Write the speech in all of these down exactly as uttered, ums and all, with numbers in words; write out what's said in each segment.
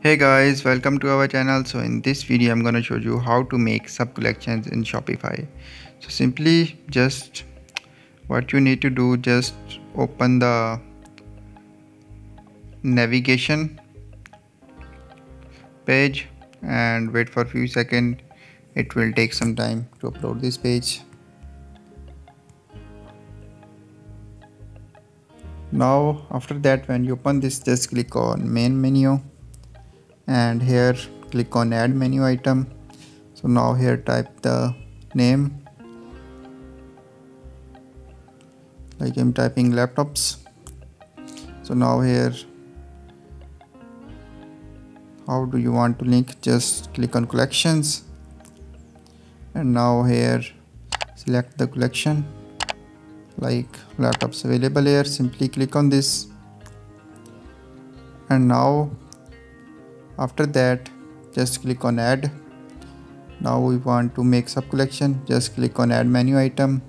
Hey guys, welcome to our channel. So in this video I'm going to show you how to make sub collections in Shopify. So simply just what you need to do, just open the navigation page and wait for a few seconds. It will take some time to upload this page. Now after that, when you open this, just click on main menu and here click on add menu item. So now here type the name, like I'm typing laptops. So now here, how do you want to link? Just click on collections and now here select the collection, like laptops available here. Simply click on this and now after that just click on add. Now we want to make sub collection, just click on add menu item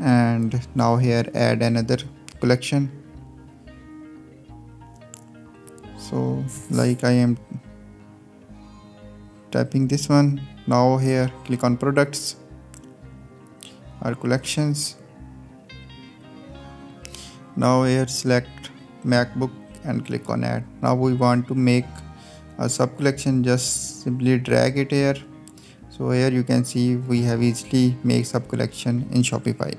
and now here add another collection. So like I am typing this one. Now here click on products or collections. Now here select MacBook and click on add. Now we want to make a sub collection, just simply drag it here. So here you can see we have easily made sub collection in Shopify.